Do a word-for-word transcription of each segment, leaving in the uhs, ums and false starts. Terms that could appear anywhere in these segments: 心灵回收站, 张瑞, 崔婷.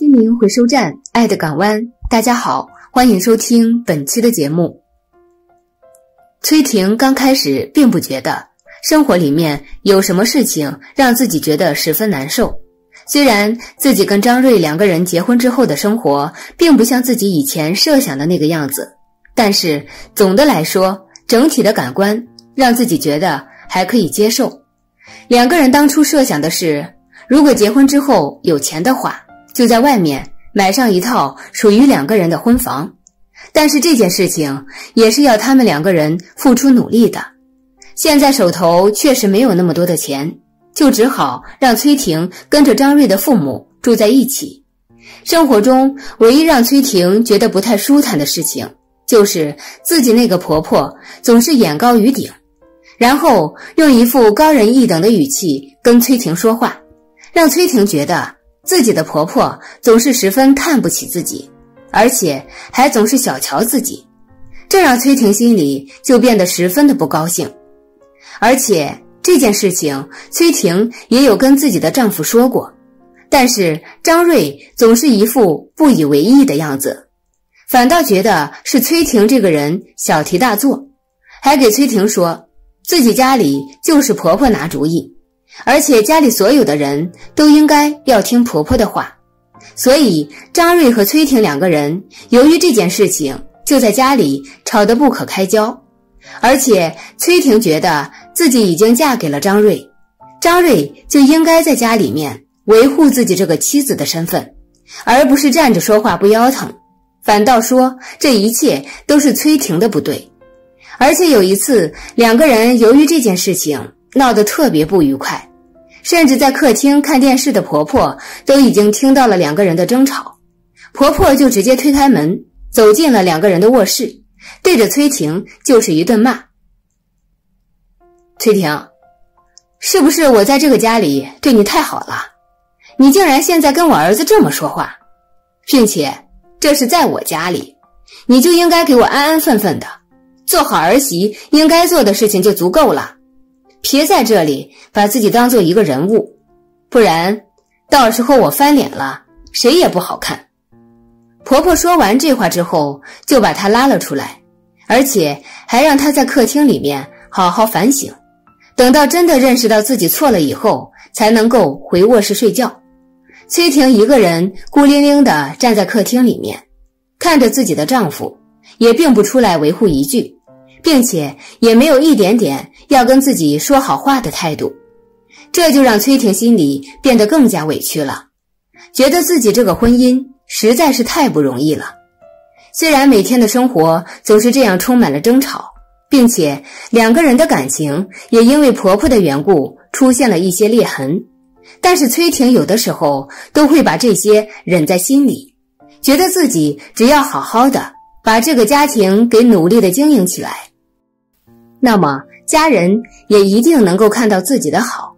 心灵回收站，爱的港湾。大家好，欢迎收听本期的节目。崔婷刚开始并不觉得生活里面有什么事情让自己觉得十分难受。虽然自己跟张瑞两个人结婚之后的生活并不像自己以前设想的那个样子，但是总的来说，整体的感官让自己觉得还可以接受。两个人当初设想的是，如果结婚之后有钱的话，就在外面买上一套属于两个人的婚房，但是这件事情也是要他们两个人付出努力的。现在手头确实没有那么多的钱，就只好让崔婷跟着张瑞的父母住在一起。生活中唯一让崔婷觉得不太舒坦的事情，就是自己那个婆婆总是眼高于顶，然后用一副高人一等的语气跟崔婷说话，让崔婷觉得自己的婆婆总是十分看不起自己，而且还总是小瞧自己，这让崔婷心里就变得十分的不高兴。而且这件事情崔婷也有跟自己的丈夫说过，但是张瑞总是一副不以为意的样子，反倒觉得是崔婷这个人小题大做，还给崔婷说自己家里就是婆婆拿主意，而且家里所有的人都应该要听婆婆的话。所以张瑞和崔婷两个人由于这件事情就在家里吵得不可开交。而且崔婷觉得自己已经嫁给了张瑞，张瑞就应该在家里面维护自己这个妻子的身份，而不是站着说话不腰疼，反倒说这一切都是崔婷的不对。而且有一次两个人由于这件事情闹得特别不愉快，甚至在客厅看电视的婆婆都已经听到了两个人的争吵，婆婆就直接推开门走进了两个人的卧室，对着崔婷就是一顿骂。崔婷，是不是我在这个家里对你太好了？你竟然现在跟我儿子这么说话，并且这是在我家里，你就应该给我安安分分的，做好儿媳应该做的事情就足够了，别在这里把自己当做一个人物，不然到时候我翻脸了谁也不好看。婆婆说完这话之后就把她拉了出来，而且还让她在客厅里面好好反省，等到真的认识到自己错了以后才能够回卧室睡觉。崔婷一个人孤零零地站在客厅里面看着自己的丈夫，也并不出来维护一句，并且也没有一点点要跟自己说好话的态度，这就让崔婷心里变得更加委屈了，觉得自己这个婚姻实在是太不容易了。虽然每天的生活总是这样充满了争吵，并且两个人的感情也因为婆婆的缘故出现了一些裂痕，但是崔婷有的时候都会把这些忍在心里，觉得自己只要好好的把这个家庭给努力的经营起来，那么家人也一定能够看到自己的好。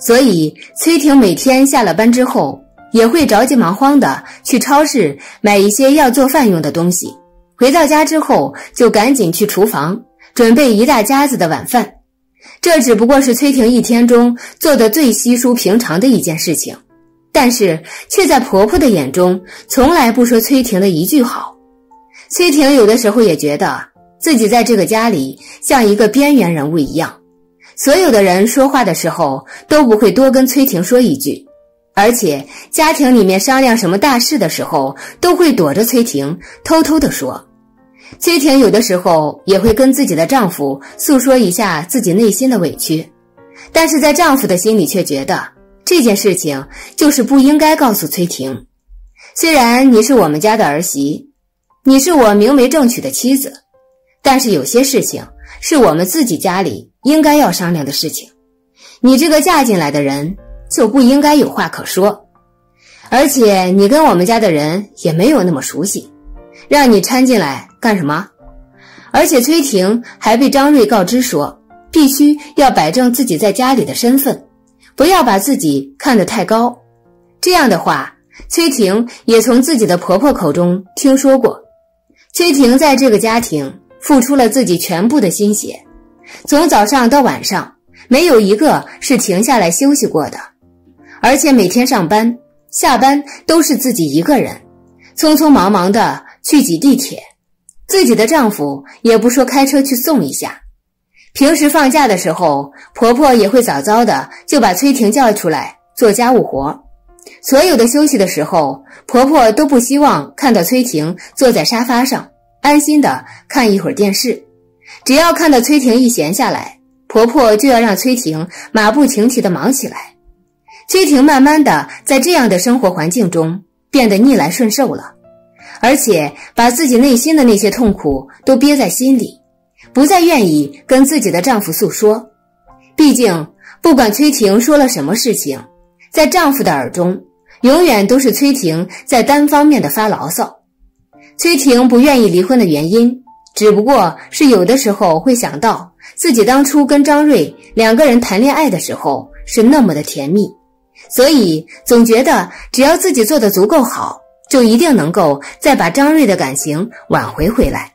所以崔婷每天下了班之后也会着急忙慌的去超市买一些要做饭用的东西，回到家之后就赶紧去厨房准备一大家子的晚饭。这只不过是崔婷一天中做的最稀疏平常的一件事情，但是却在婆婆的眼中从来不说崔婷的一句好。崔婷有的时候也觉得自己在这个家里像一个边缘人物一样，所有的人说话的时候都不会多跟崔婷说一句，而且家庭里面商量什么大事的时候都会躲着崔婷偷偷地说。崔婷有的时候也会跟自己的丈夫诉说一下自己内心的委屈，但是在丈夫的心里却觉得这件事情就是不应该告诉崔婷，虽然你是我们家的儿媳，你是我明媒正娶的妻子，但是有些事情是我们自己家里应该要商量的事情，你这个嫁进来的人就不应该有话可说，而且你跟我们家的人也没有那么熟悉，让你掺进来干什么？而且崔婷还被张瑞告知说，必须要摆正自己在家里的身份，不要把自己看得太高。这样的话，崔婷也从自己的婆婆口中听说过，崔婷在这个家庭付出了自己全部的心血，从早上到晚上没有一个是停下来休息过的，而且每天上班下班都是自己一个人，匆匆忙忙的去挤地铁。自己的丈夫也不说开车去送一下。平时放假的时候，婆婆也会早早的就把崔婷叫出来做家务活。所有的休息的时候，婆婆都不希望看到崔婷坐在沙发上，安心的看一会儿电视。只要看到崔婷一闲下来，婆婆就要让崔婷马不停蹄的忙起来。崔婷慢慢的在这样的生活环境中变得逆来顺受了，而且把自己内心的那些痛苦都憋在心里，不再愿意跟自己的丈夫诉说。毕竟，不管崔婷说了什么事情，在丈夫的耳中，永远都是崔婷在单方面的发牢骚。崔婷不愿意离婚的原因，只不过是有的时候会想到自己当初跟张瑞两个人谈恋爱的时候是那么的甜蜜，所以总觉得只要自己做得足够好，就一定能够再把张瑞的感情挽回回来，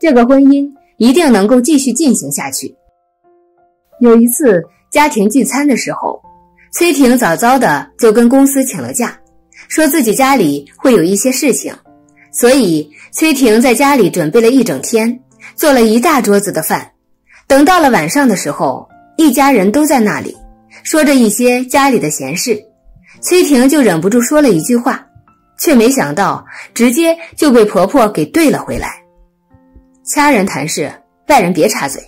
这个婚姻一定能够继续进行下去。有一次家庭聚餐的时候，崔婷早早的就跟公司请了假，说自己家里会有一些事情，所以崔婷在家里准备了一整天，做了一大桌子的饭。等到了晚上的时候，一家人都在那里说着一些家里的闲事，崔婷就忍不住说了一句话，却没想到直接就被婆婆给怼了回来。家人谈事，外人别插嘴，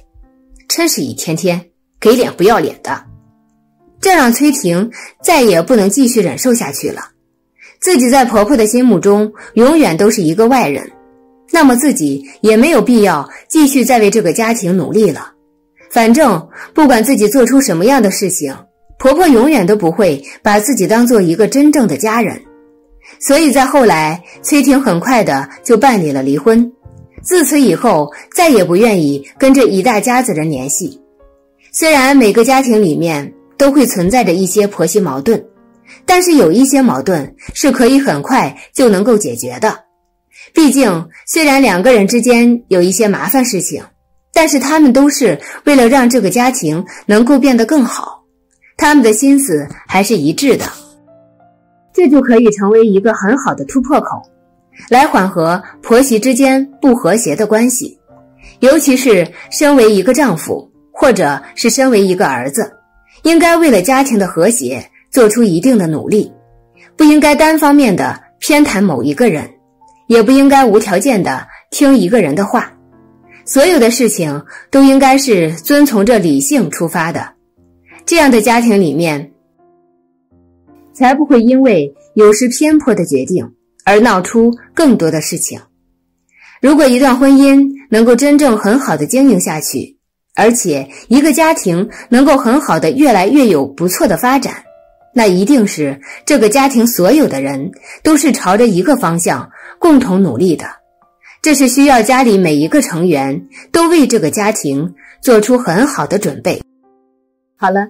真是一天天给脸不要脸的。这让崔婷再也不能继续忍受下去了，自己在婆婆的心目中永远都是一个外人，那么自己也没有必要继续再为这个家庭努力了。反正不管自己做出什么样的事情，婆婆永远都不会把自己当做一个真正的家人。所以在后来，崔婷很快的就办理了离婚，自此以后再也不愿意跟这一大家子人联系。虽然每个家庭里面都会存在着一些婆媳矛盾，但是有一些矛盾是可以很快就能够解决的。毕竟虽然两个人之间有一些麻烦事情，但是他们都是为了让这个家庭能够变得更好，他们的心思还是一致的，这就可以成为一个很好的突破口，来缓和婆媳之间不和谐的关系。尤其是身为一个丈夫或者是身为一个儿子，应该为了家庭的和谐做出一定的努力，不应该单方面的偏袒某一个人，也不应该无条件的听一个人的话。所有的事情都应该是遵从着理性出发的，这样的家庭里面才不会因为有失偏颇的决定而闹出更多的事情。如果一段婚姻能够真正很好的经营下去，而且一个家庭能够很好的越来越有不错的发展，那一定是这个家庭所有的人都是朝着一个方向共同努力的。这是需要家里每一个成员都为这个家庭做出很好的准备。好了，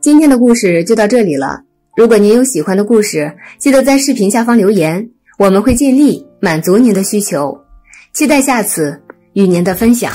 今天的故事就到这里了。如果您有喜欢的故事，记得在视频下方留言，我们会尽力满足您的需求。期待下次与您的分享。